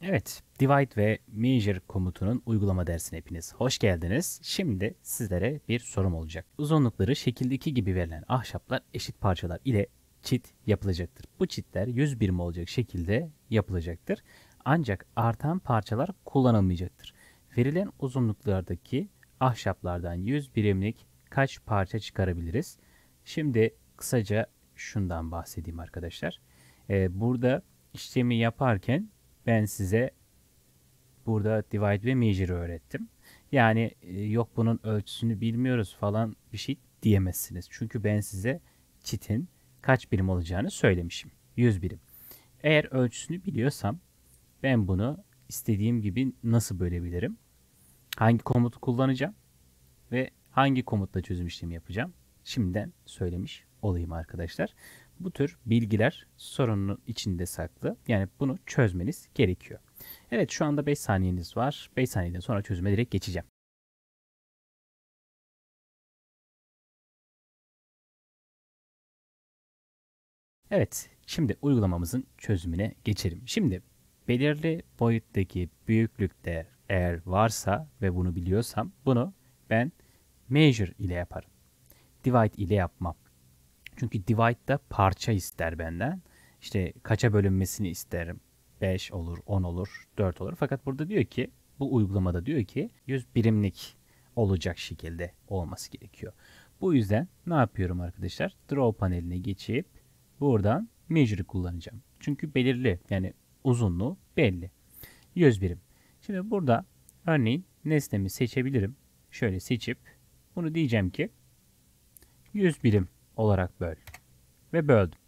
Evet, Divide ve Measure komutunun uygulama dersine hepiniz hoş geldiniz. Şimdi sizlere bir sorum olacak. Uzunlukları şekildeki gibi verilen ahşaplar eşit parçalar ile çit yapılacaktır. Bu çitler 100 birim olacak şekilde yapılacaktır. Ancak artan parçalar kullanılmayacaktır. Verilen uzunluklardaki ahşaplardan 100 birimlik kaç parça çıkarabiliriz? Şimdi kısaca şundan bahsedeyim arkadaşlar. Burada işlemi yaparken ben size burada divide ve measure öğrettim. Yani yok bunun ölçüsünü bilmiyoruz falan bir şey diyemezsiniz. Çünkü ben size çitin kaç birim olacağını söylemişim. 100 birim. Eğer ölçüsünü biliyorsam ben bunu istediğim gibi nasıl bölebilirim? Hangi komutu kullanacağım? Ve hangi komutla çözüm işlemi yapacağım? Şimdiden söylemiş olayım arkadaşlar. Bu tür bilgiler sorunun içinde saklı. Yani bunu çözmeniz gerekiyor. Evet, şu anda 5 saniyeniz var. 5 saniyeden sonra çözüme direkt geçeceğim. Evet, şimdi uygulamamızın çözümüne geçelim. Şimdi belirli boyuttaki büyüklükte eğer varsa ve bunu biliyorsam bunu ben measure ile yaparım. Divide ile yapmam. Çünkü divide'da parça ister benden. İşte kaça bölünmesini isterim. 5 olur, 10 olur, 4 olur. Fakat burada diyor ki, bu uygulamada diyor ki 100 birimlik olacak şekilde olması gerekiyor. Bu yüzden ne yapıyorum arkadaşlar? Draw paneline geçip buradan measure'ı kullanacağım. Çünkü belirli, yani uzunluğu belli. 100 birim. Şimdi burada örneğin nesnemi seçebilirim. Şöyle seçip bunu diyeceğim ki 100 birim olarak böl. Ve böldüm.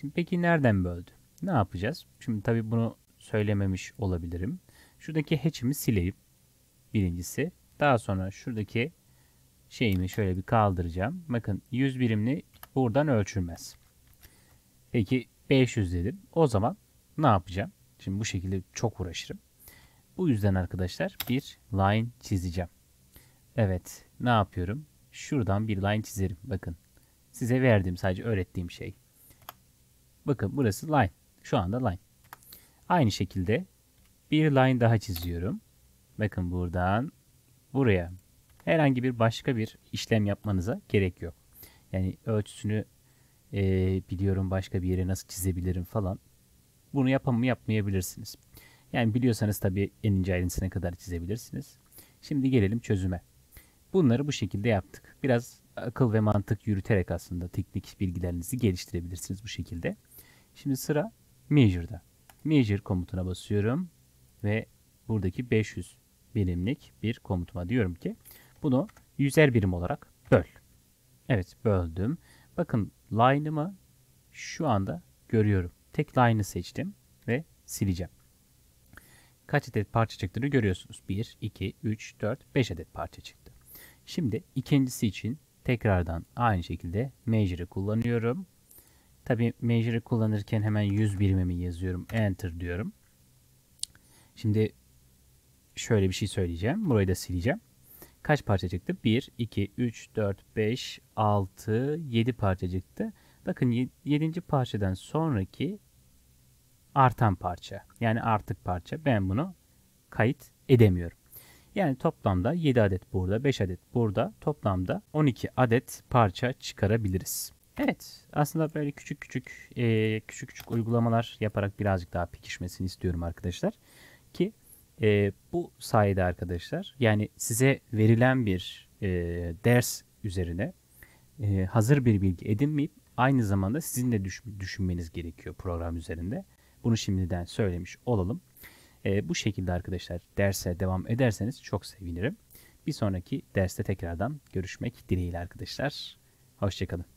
Şimdi peki nereden böldü? Ne yapacağız? Şimdi tabii bunu söylememiş olabilirim. Şuradaki hatch'imi sileyim. Birincisi. Daha sonra şuradaki şeyimi şöyle bir kaldıracağım. Bakın 100 birimli buradan ölçülmez. Peki 500 dedim. O zaman ne yapacağım? Şimdi bu şekilde çok uğraşırım. Bu yüzden arkadaşlar bir line çizeceğim. Evet. Ne yapıyorum? Şuradan bir line çizerim. Bakın. Size verdiğim, sadece öğrettiğim şey. Bakın burası line. Şu anda line. Aynı şekilde bir line daha çiziyorum. Bakın buradan buraya. Herhangi bir başka bir işlem yapmanıza gerek yok. Yani ölçüsünü biliyorum, başka bir yere nasıl çizebilirim falan. Bunu yapmayabilirsiniz. Yani biliyorsanız tabii en ince ayrıntısına kadar çizebilirsiniz. Şimdi gelelim çözüme. Bunları bu şekilde yaptık. Biraz akıl ve mantık yürüterek aslında teknik bilgilerinizi geliştirebilirsiniz bu şekilde. Şimdi sıra measure'da. Measure komutuna basıyorum ve buradaki 500 birimlik bir komutuma diyorum ki bunu 100'er birim olarak böl. Evet, böldüm. Bakın line'ımı şu anda görüyorum. Tek line'ı seçtim ve sileceğim. Kaç adet parça çıktığını görüyorsunuz. 1, 2, 3, 4, 5 adet parça çıktı. Şimdi ikincisi için tekrardan aynı şekilde measure'ı kullanıyorum. Tabii measure'ı kullanırken hemen 100 birimimi yazıyorum. Enter diyorum. Şimdi şöyle bir şey söyleyeceğim. Burayı da sileceğim. Kaç parça çıktı? 1, 2, 3, 4, 5, 6, 7 parça çıktı. Bakın 7. parçadan sonraki artan parça. Yani artık parça. Ben bunu kayıt edemiyorum. Yani toplamda 7 adet burada, 5 adet burada, toplamda 12 adet parça çıkarabiliriz. Evet, aslında böyle küçük küçük uygulamalar yaparak birazcık daha pekişmesini istiyorum arkadaşlar. Ki bu sayede arkadaşlar, yani size verilen bir ders üzerine hazır bir bilgi edinmeyip aynı zamanda sizin de düşünmeniz gerekiyor program üzerinde. Bunu şimdiden söylemiş olalım. Bu şekilde arkadaşlar derse devam ederseniz çok sevinirim. Bir sonraki derste tekrardan görüşmek dileğiyle arkadaşlar. Hoşçakalın.